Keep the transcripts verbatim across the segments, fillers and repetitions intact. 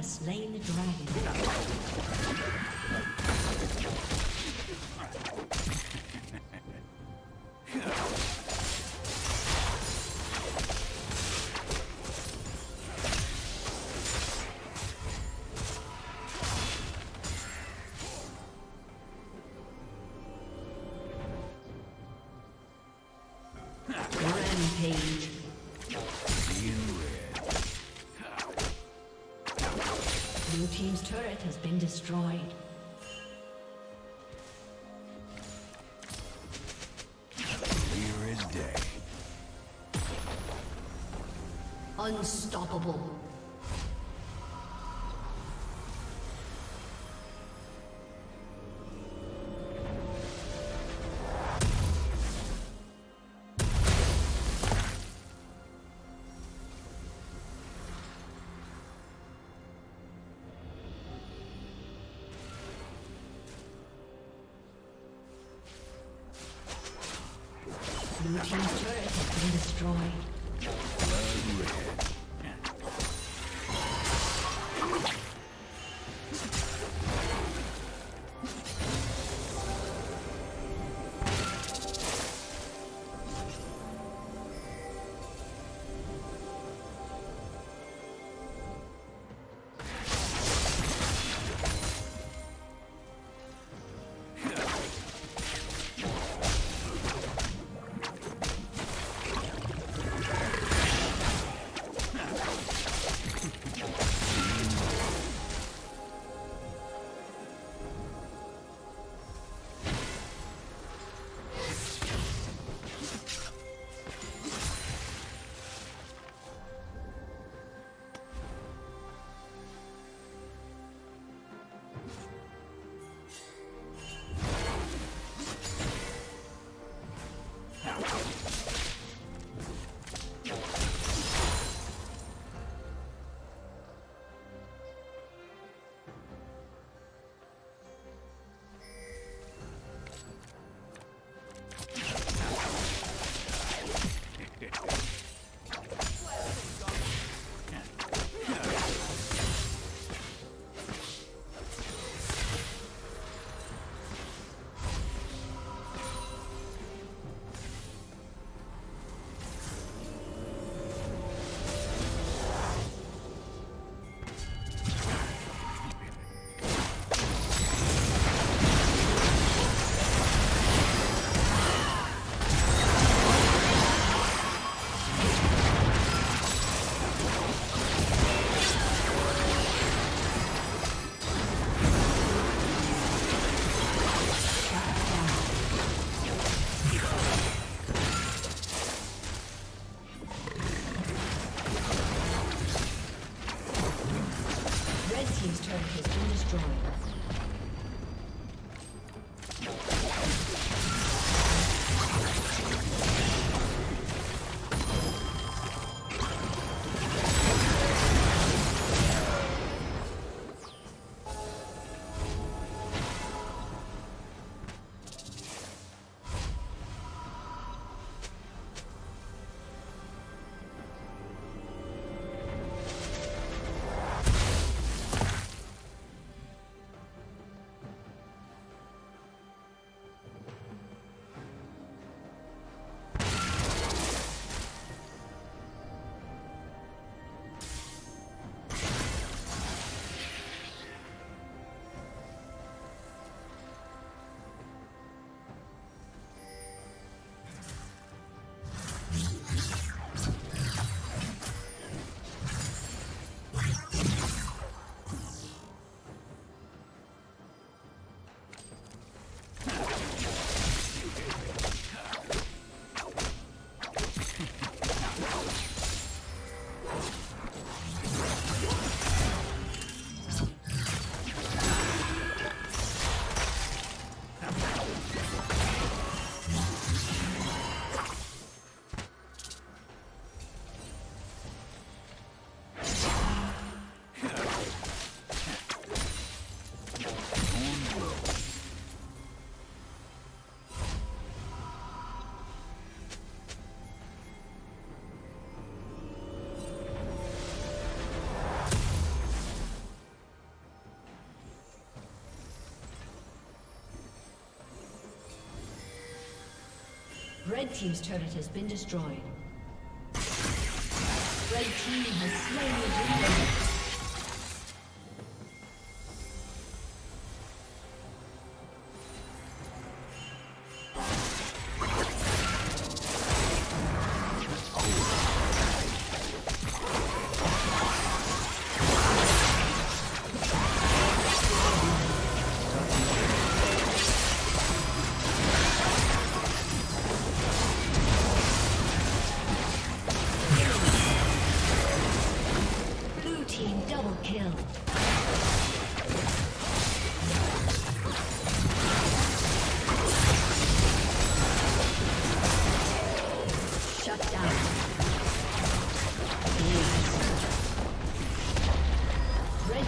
Slain the dragon. Rampage. Blue team's turret has been destroyed. Clear as day. Unstoppable. Blue team's turret has been destroyed. Red team's turret has been destroyed. Red team has slain the demon. Red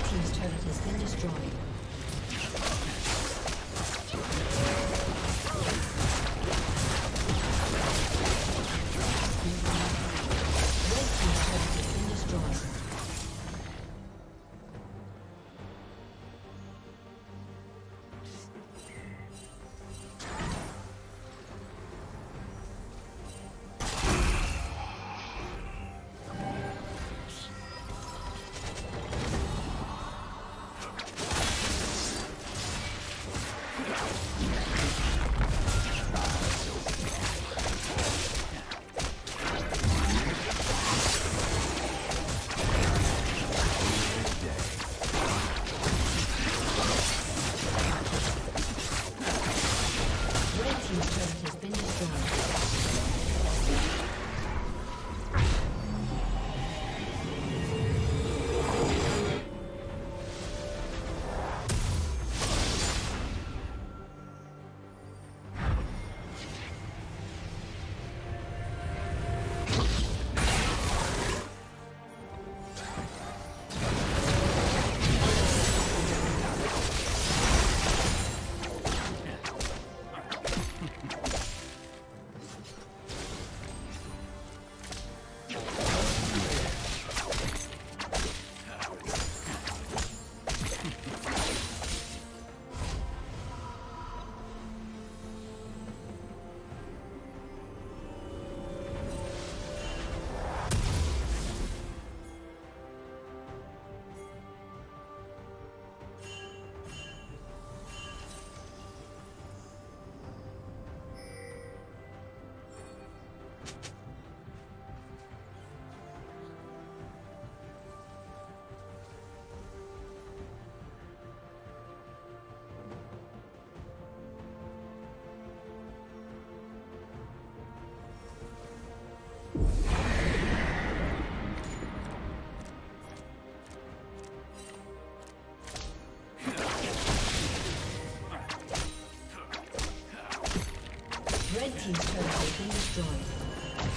team's turret has been destroyed.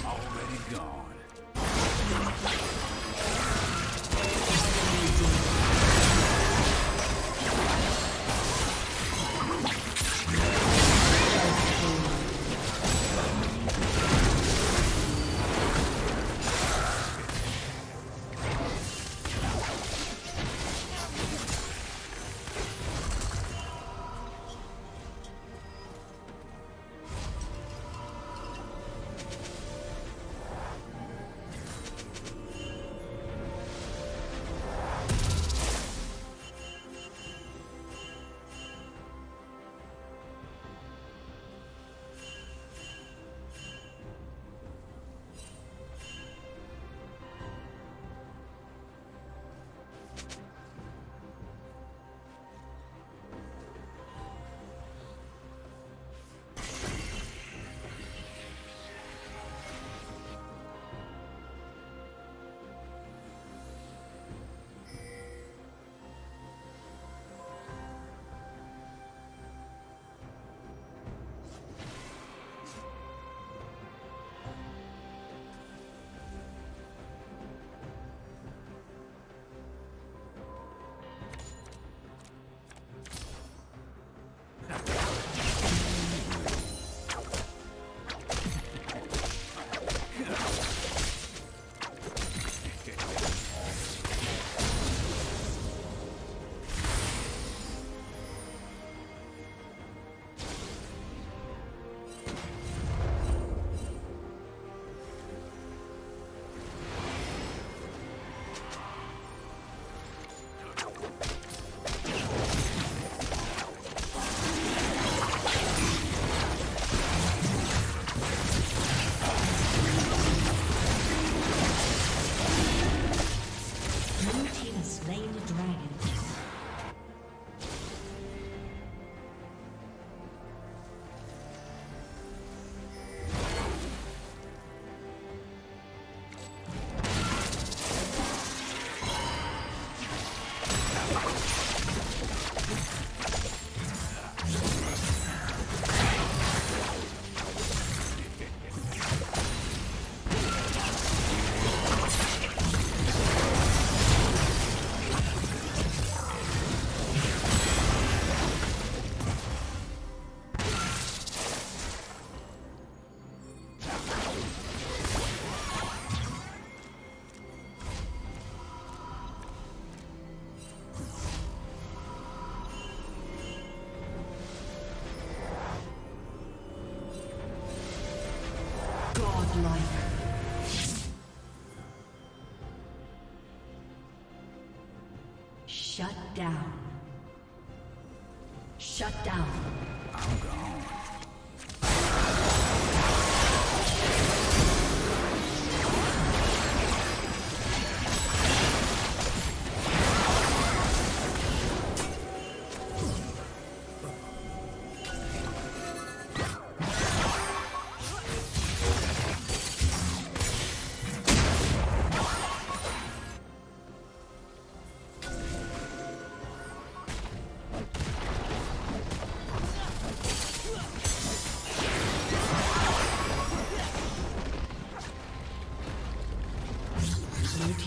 Already gone. life. Shut down. Shut down. I'm gone.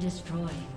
Destroy.